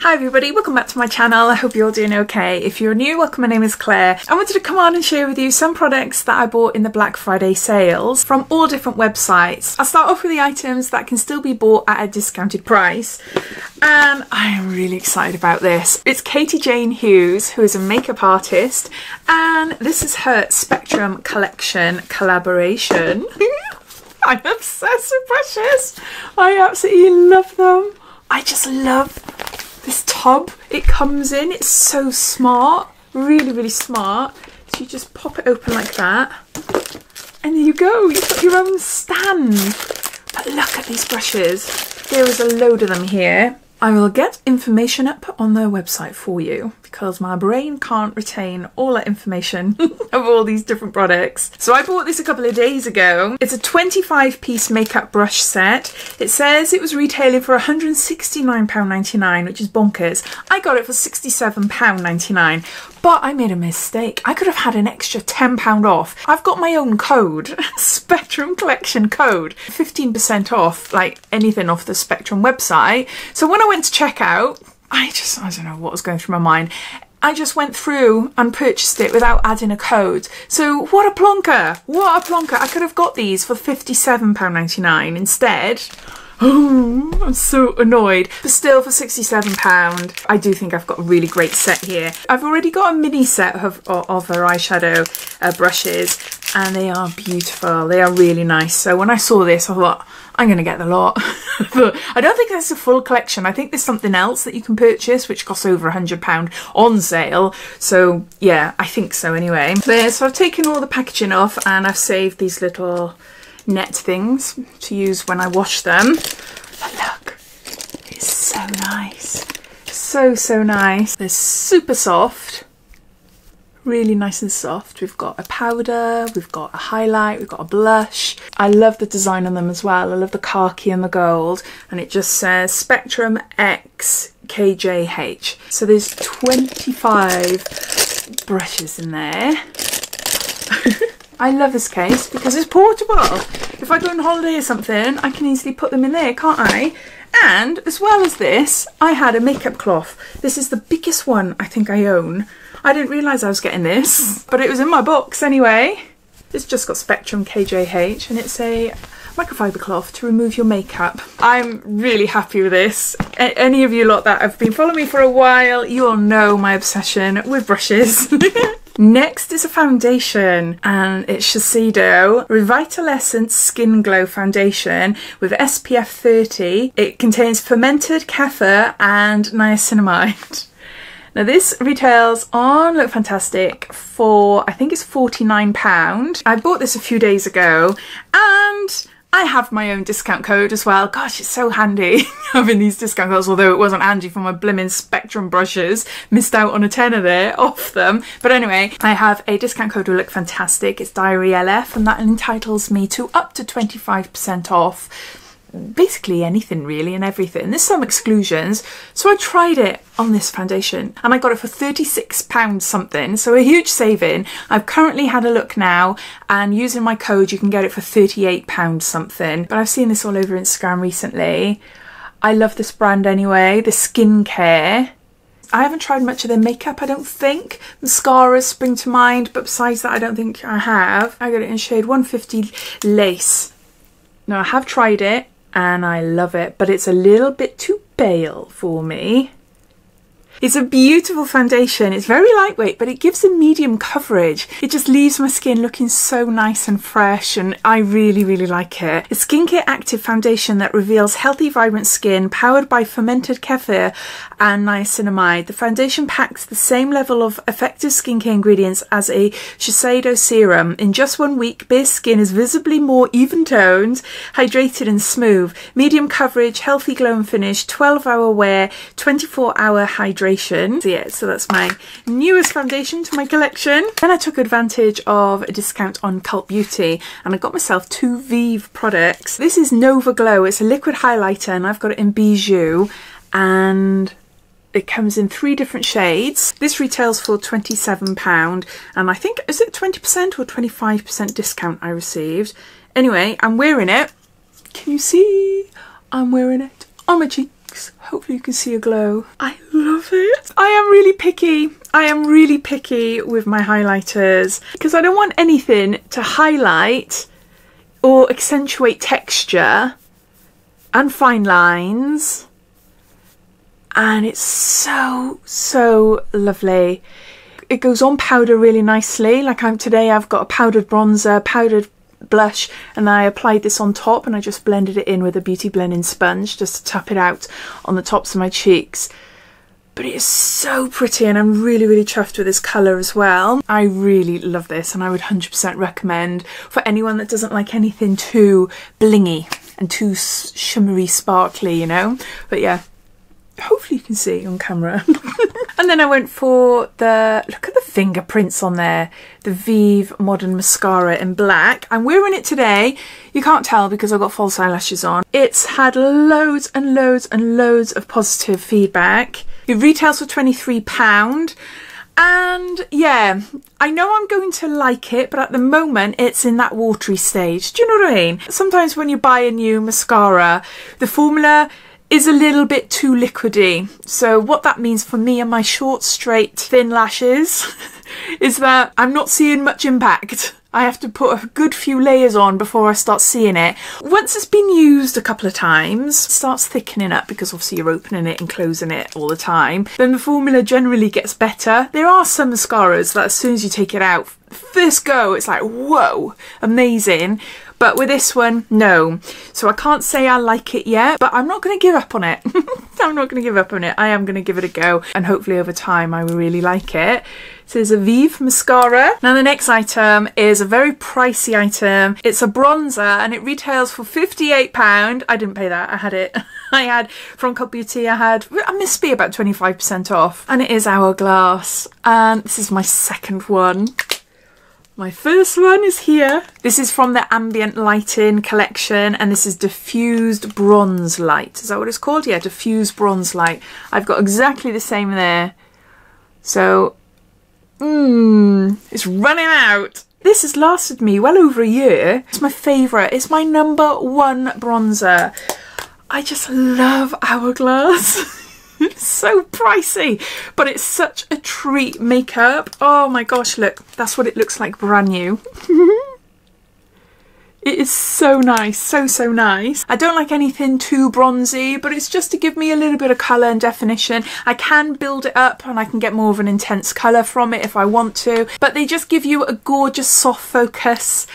Hi everybody, welcome back to my channel. I hope you're all doing okay. If you're new, welcome. My name is Claire. I wanted to come on and share with you some products that I bought in the Black Friday sales from all different websites. I'll start off with the items that can still be bought at a discounted price. And I am really excited about this. It's Katie Jane Hughes, who is a makeup artist, and this is her Spectrum Collection collaboration. I'm obsessed with brushes. I absolutely love them. I just love this tub it comes in. It's so smart, really smart. So you just pop it open like that and there you go, you've got your own stand. But look at these brushes, there is a load of them here. I will get information up on their website for you because my brain can't retain all that information of all these different products. So I bought this a couple of days ago. It's a 25-piece makeup brush set. It says it was retailing for £169.99, which is bonkers. I got it for £67.99, but I made a mistake. I could have had an extra £10 off. I've got my own code, Spectrum Collection code, 15% off, like anything off the Spectrum website. So when I went to check out, I don't know what was going through my mind. I just went through and purchased it without adding a code. So what a plonker, what a plonker. I could have got these for £57.99 instead. Oh, I'm so annoyed. But still, for £67, I do think I've got a really great set here. I've already got a mini set of her eyeshadow brushes, and they are beautiful. They are really nice. So when I saw this, I thought, I'm going to get the lot. But I don't think that's a full collection. I think there's something else that you can purchase, which costs over £100 on sale. So yeah, I think so anyway. There, so I've taken all the packaging off, and I've saved these little net things to use when I wash them. But look, it's so nice, so nice. They're super soft, really nice and soft. We've got a powder, we've got a highlight, we've got a blush. I love the design on them as well. I love the khaki and the gold, and it just says Spectrum X KJH. So there's 25 brushes in there. I love this case because it's portable. If I go on holiday or something, I can easily put them in there, can't I? And as well as this, I had a makeup cloth. This is the biggest one I think I own. I didn't realise I was getting this, but it was in my box anyway. It's just got Spectrum KJH, and it's a microfiber cloth to remove your makeup. I'm really happy with this. Any of you lot that have been following me for a while, you'll know my obsession with brushes. Next is a foundation, and it's Shiseido Revitalessence Skin Glow Foundation with SPF 30. It contains fermented kefir and niacinamide. Now this retails on Look Fantastic for, I think it's £49. I bought this a few days ago, and I have my own discount code as well. Gosh, it's so handy having these discount codes, although it wasn't handy for my blimmin' Spectrum brushes. Missed out on a tenner there off them. But anyway, I have a discount code to Look Fantastic. It's DiaryLF, and that entitles me to up to 25% off basically anything really and everything. And there's some exclusions. So I tried it on this foundation, and I got it for £36 something, so a huge saving. I've currently had a look now, and using my code you can get it for £38 something. But I've seen this all over Instagram recently. I love this brand anyway, the skincare. I haven't tried much of their makeup, I don't think. Mascaras spring to mind, but besides that I don't think I have. I got it in shade 150 Lace. Now I have tried it and I love it, but it's a little bit too pale for me. It's a beautiful foundation. It's very lightweight, but it gives a medium coverage. It just leaves my skin looking so nice and fresh, and I really like it. It's skincare active foundation that reveals healthy, vibrant skin powered by fermented kefir and niacinamide. The foundation packs the same level of effective skincare ingredients as a Shiseido serum. In just 1 week, bare skin is visibly more even-toned, hydrated and smooth. Medium coverage, healthy glow and finish, 12-hour wear, 24-hour hydration. So yeah, so that's my newest foundation to my collection. Then I took advantage of a discount on Cult Beauty, and I got myself two Vieve products. This is Nova Glow. It's a liquid highlighter, and I've got it in Bijou, and it comes in 3 different shades. This retails for £27, and I think, is it 20% or 25% discount I received? Anyway, I'm wearing it. Can you see? I'm wearing it on my cheeks. Hopefully you can see a glow. I love it. I am really picky. I am really picky with my highlighters because I don't want anything to highlight or accentuate texture and fine lines. And it's so lovely. It goes on powder really nicely. Like today I've got a powdered bronzer, powdered blush, and I applied this on top and I just blended it in with a beauty blending sponge just to tap it out on the tops of my cheeks. But it is so pretty and I'm really chuffed with this colour as well. I really love this and I would 100% recommend for anyone that doesn't like anything too blingy and too shimmery, sparkly, you know. But yeah, hopefully you can see on camera. And then I went for the, look at the fingerprints on there, the Vieve Modern Mascara in black. I'm wearing it today. You can't tell because I've got false eyelashes on. It's had loads and loads and loads of positive feedback. It retails for £23. And yeah, I know I'm going to like it, but at the moment it's in that watery stage. Do you know what I mean? Sometimes when you buy a new mascara, the formula is a little bit too liquidy. So what that means for me and my short, straight, thin lashes is that I'm not seeing much impact. I have to put a good few layers on before I start seeing it. Once it's been used a couple of times, it starts thickening up because obviously you're opening it and closing it all the time. Then the formula generally gets better. There are some mascaras that as soon as you take it out, first go, it's like, whoa, amazing. But with this one, no. So I can't say I like it yet, but I'm not going to give up on it. I'm not going to give up on it. I am going to give it a go. And hopefully over time, I will really like it. So there's a Vieve mascara. Now the next item is a very pricey item. It's a bronzer and it retails for £58. I didn't pay that. I had it. I had from Cult Beauty. I must be about 25% off. And it is Hourglass. And this is my second one. My first one is here. This is from the Ambient Lighting Collection and this is Diffused Bronze Light. Is that what it's called? Yeah, Diffused Bronze Light. I've got exactly the same there. So, it's running out. This has lasted me well over a year. It's my favourite. It's my #1 bronzer. I just love Hourglass. It's so pricey, but it's such a treat makeup. Oh my gosh, look, that's what it looks like brand new. It is so nice, so nice. I don't like anything too bronzy, but it's just to give me a little bit of colour and definition. I can build it up and I can get more of an intense colour from it if I want to, but they just give you a gorgeous soft focus,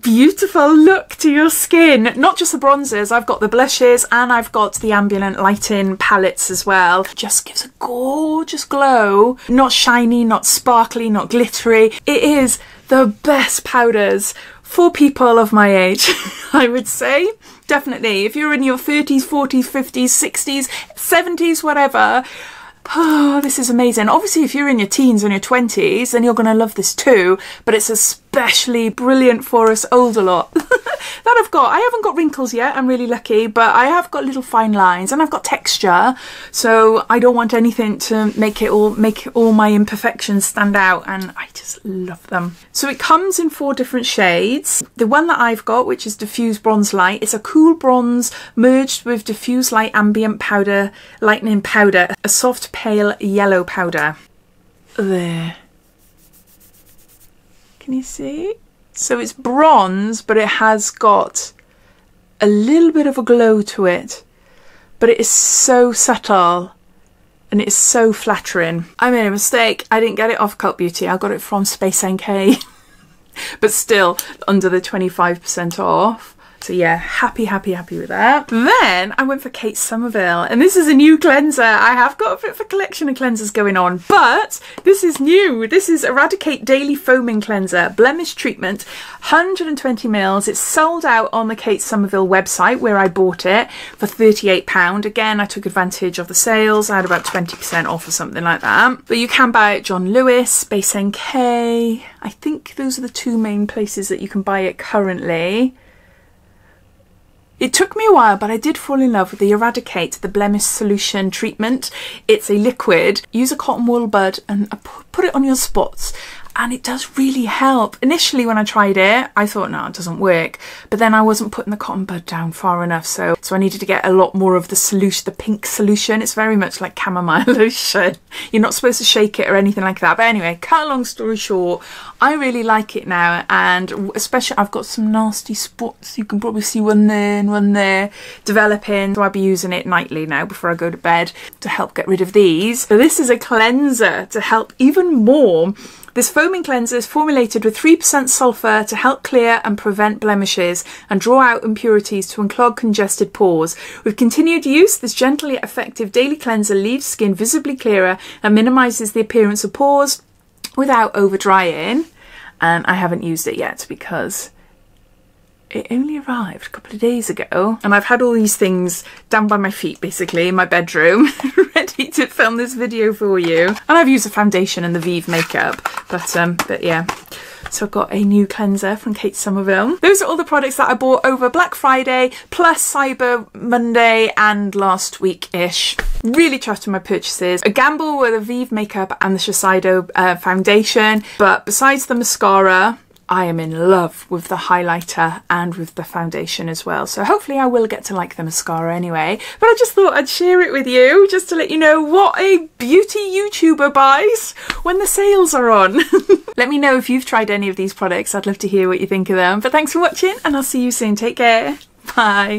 beautiful look to your skin. Not just the bronzers, I've got the blushes and I've got the ambient lighting palettes as well. Just gives a gorgeous glow. Not shiny, not sparkly, not glittery. It is the best powders for people of my age, I would say. Definitely, if you're in your 30s, 40s, 50s, 60s, 70s, whatever, oh, this is amazing. Obviously, if you're in your teens and your 20s, then you're going to love this too, but it's especially brilliant for us older lot. That I've got. I haven't got wrinkles yet. I'm really lucky, but I have got little fine lines and I've got texture, so I don't want anything to make all my imperfections stand out, and I just love them. So it comes in 4 different shades. The one that I've got, which is Diffused Bronze Light, it's a cool bronze merged with Diffused Light Ambient Powder, Lightning Powder, a soft pale yellow powder. There. Can you see? So it's bronze, but it has got a little bit of a glow to it, but it is so subtle and it is so flattering. I made a mistake. I didn't get it off Cult Beauty. I got it from Space NK, but still under the 25% off. So yeah, happy with that. Then I went for Kate Somerville, and this is a new cleanser. I have got a bit of a collection of cleansers going on, but this is new. This is EradiKate Daily Foaming Cleanser, Blemish Treatment, 120ml. It's sold out on the Kate Somerville website where I bought it for £38. Again, I took advantage of the sales. I had about 20% off or something like that. But you can buy it John Lewis, Space NK. I think those are the 2 main places that you can buy it currently. It took me a while, but I did fall in love with the EradiKate, the Blemish Solution Treatment. It's a liquid. Use a cotton wool bud and put it on your spots and it does really help. Initially when I tried it, I thought, no, it doesn't work. But then I wasn't putting the cotton bud down far enough, so I needed to get a lot more of the solution, the pink solution. It's very much like chamomile lotion. You're not supposed to shake it or anything like that. But anyway, cut a long story short, I really like it now, and especially I've got some nasty spots. You can probably see one there and one there developing. So I'll be using it nightly now before I go to bed to help get rid of these. So this is a cleanser to help even more. This foaming cleanser is formulated with 3% sulfur to help clear and prevent blemishes and draw out impurities to unclog congested pores. With continued use, this gentle yet effective daily cleanser leaves skin visibly clearer and minimises the appearance of pores without over drying. And I haven't used it yet because it only arrived a couple of days ago, and I've had all these things down by my feet, basically in my bedroom, ready to film this video for you. And I've used the foundation and the Vieve makeup, but yeah. So I've got a new cleanser from Kate Somerville. Those are all the products that I bought over Black Friday plus Cyber Monday and last week-ish. Really trusted my purchases. A gamble were the Vieve makeup and the Shiseido foundation, but besides the mascara, I am in love with the highlighter and with the foundation as well. So hopefully I will get to like the mascara anyway, but I just thought I'd share it with you just to let you know what a beauty YouTuber buys when the sales are on. Let me know if you've tried any of these products. I'd love to hear what you think of them. But thanks for watching, and I'll see you soon. Take care. Bye.